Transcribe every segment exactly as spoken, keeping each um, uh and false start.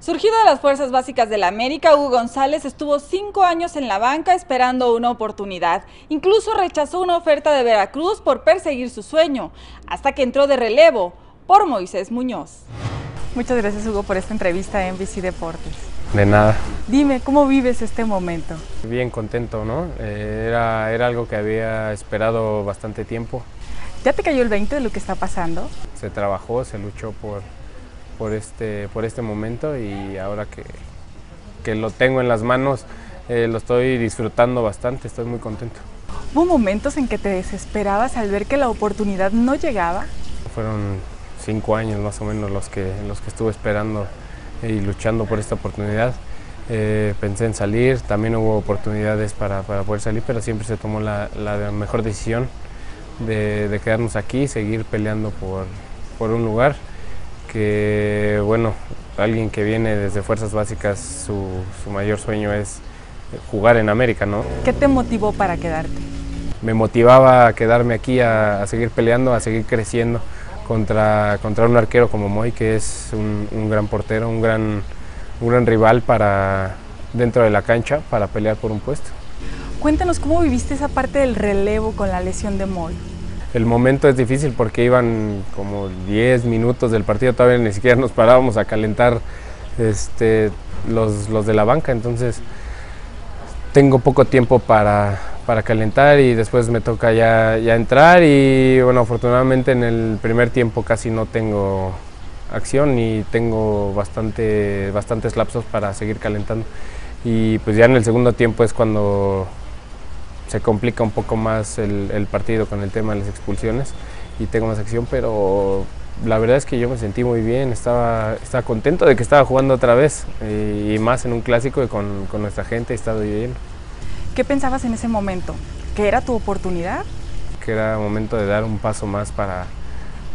Surgido de las Fuerzas Básicas de la América, Hugo González estuvo cinco años en la banca esperando una oportunidad. Incluso rechazó una oferta de Veracruz por perseguir su sueño, hasta que entró de relevo por Moisés Muñoz. Muchas gracias, Hugo, por esta entrevista a N B C Deportes. De nada. Dime, ¿cómo vives este momento? Bien contento, ¿no? Eh, era, era algo que había esperado bastante tiempo. ¿Ya te cayó el veinte de lo que está pasando? Se trabajó, se luchó por, por, este, por este momento y ahora que, que lo tengo en las manos, eh, lo estoy disfrutando bastante, estoy muy contento. ¿Hubo momentos en que te desesperabas al ver que la oportunidad no llegaba? Fueron cinco años más o menos los que, los que estuve esperando y luchando por esta oportunidad. Eh, pensé en salir, también hubo oportunidades para, para poder salir, pero siempre se tomó la, la mejor decisión de, de quedarnos aquí, seguir peleando por, por un lugar que, bueno, alguien que viene desde Fuerzas Básicas, su, su mayor sueño es jugar en América, ¿no? ¿Qué te motivó para quedarte? Me motivaba a quedarme aquí, a, a seguir peleando, a seguir creciendo contra, contra un arquero como Moy, que es un, un gran portero, un gran, un gran rival para, dentro de la cancha, para pelear por un puesto. Cuéntanos, ¿cómo viviste esa parte del relevo con la lesión de Moy? El momento es difícil porque iban como diez minutos del partido, todavía ni siquiera nos parábamos a calentar este, los, los de la banca, entonces tengo poco tiempo para, para calentar y después me toca ya, ya entrar y bueno, afortunadamente en el primer tiempo casi no tengo acción y tengo bastante, bastantes lapsos para seguir calentando y pues ya en el segundo tiempo es cuando se complica un poco más el, el partido con el tema de las expulsiones y tengo más acción, pero la verdad es que yo me sentí muy bien, estaba, estaba contento de que estaba jugando otra vez y, y más en un clásico y con, con nuestra gente he estado bien. ¿Qué pensabas en ese momento? ¿Que era tu oportunidad? Que era momento de dar un paso más para,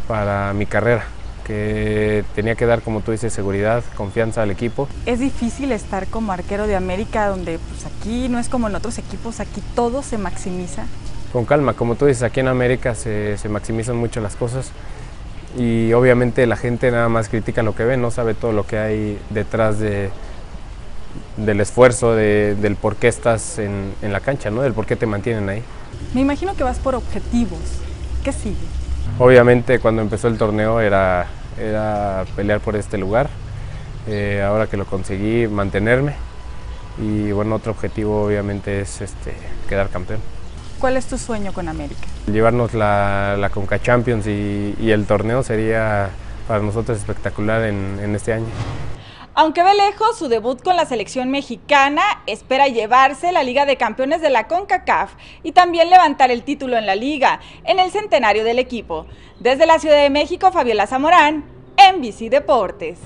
para mi carrera, que tenía que dar, como tú dices, seguridad, confianza al equipo. Es difícil estar como arquero de América, donde pues aquí no es como en otros equipos, aquí todo se maximiza. Con calma, como tú dices, aquí en América se, se maximizan mucho las cosas y obviamente la gente nada más critica lo que ve, no sabe todo lo que hay detrás de, del esfuerzo, de, del por qué estás en, en la cancha, ¿no? Del por qué te mantienen ahí. Me imagino que vas por objetivos. ¿Qué sigue? Obviamente cuando empezó el torneo era, era pelear por este lugar, eh, ahora que lo conseguí mantenerme y bueno, otro objetivo obviamente es este, quedar campeón. ¿Cuál es tu sueño con América? Llevarnos la, la Conca Champions y, y el torneo sería para nosotros espectacular en, en este año. Aunque ve lejos, su debut con la selección mexicana espera llevarse la Liga de Campeones de la CONCACAF y también levantar el título en la Liga, en el centenario del equipo. Desde la Ciudad de México, Fabiola Zamorán, N B C Deportes.